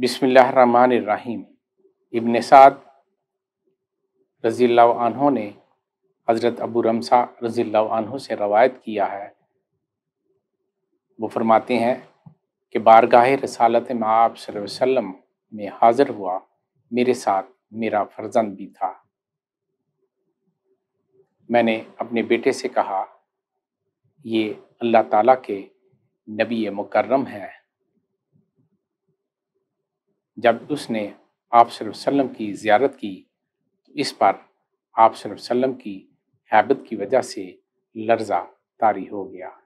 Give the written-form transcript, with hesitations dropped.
बिस्मिल्लाहिर्रहमानिर्रहीम। इब्न साद रज़ियल्लाहु अन्हु ने हज़रत अबू रमसा रज़ियल्लाहु अन्हु से रवायत किया है, वो फरमाते हैं कि बारगाह रसालत में आप सल्लल्लाहु अलैहि वसल्लम में हाज़िर हुआ, मेरे साथ मेरा फर्जंद भी था। मैंने अपने बेटे से कहा, ये अल्लाह ताला के नबी मुकर्रम हैं। जब उसने आप सल्लल्लाहु अलैहि वसल्लम की ज़ियारत की तो इस पर आप सल्लल्लाहु अलैहि वसल्लम की हैबत की वजह से लर्जा तारी हो गया।